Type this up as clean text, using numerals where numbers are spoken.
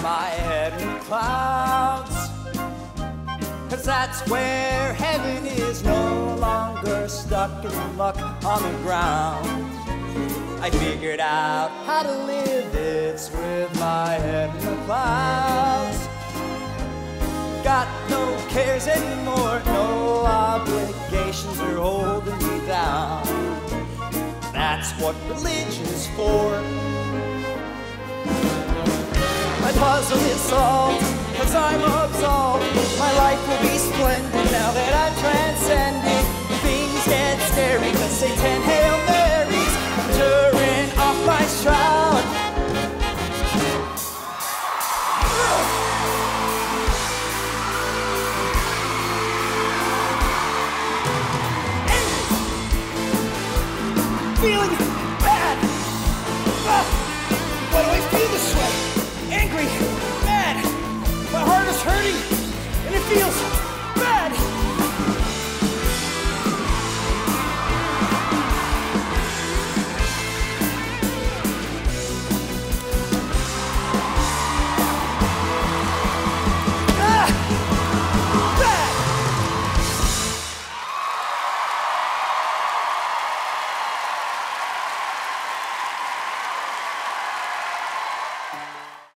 my head in clouds, 'cause that's where heaven is, no longer stuck in luck on the ground. I figured out how to live, it's with my head in the clouds. Got no cares anymore, no obligations are holding me down. That's what religion's for. My puzzle is solved, 'cause I'm absolved. My life will be splendid now that I've transcended. Things get scary, 'cause they 10 Hail Marys. I'm tearing off my shroud. Feelings